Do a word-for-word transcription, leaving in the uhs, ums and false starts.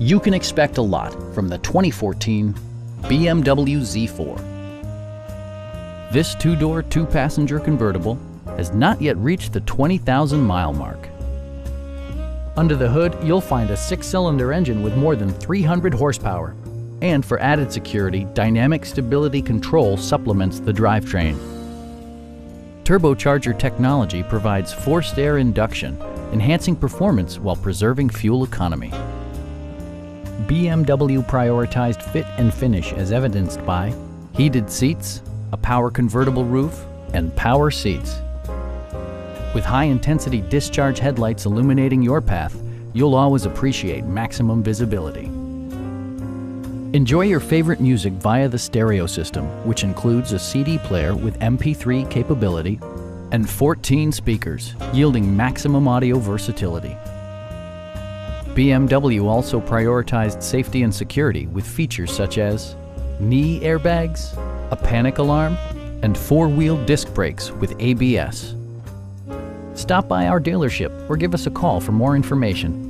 You can expect a lot from the twenty fourteen B M W Z four. This two-door, two-passenger convertible has not yet reached the twenty thousand mile mark. Under the hood, you'll find a six-cylinder engine with more than three hundred horsepower. And for added security, Dynamic Stability Control supplements the drivetrain. Turbocharger technology provides forced air induction, enhancing performance while preserving fuel economy. B M W prioritized fit and finish as evidenced by heated seats, a power convertible roof, and power seats. With high-intensity discharge headlights illuminating your path, you'll always appreciate maximum visibility. Enjoy your favorite music via the stereo system, which includes a C D player with M P three capability and fourteen speakers, yielding maximum audio versatility. B M W also prioritized safety and security with features such as knee airbags, a panic alarm, and four-wheel disc brakes with A B S. Stop by our dealership or give us a call for more information.